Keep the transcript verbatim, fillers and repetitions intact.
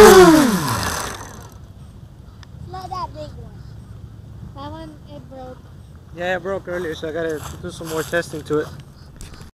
Not that big one. That one, it broke. Yeah, it broke earlier, so I gotta do some more testing to it.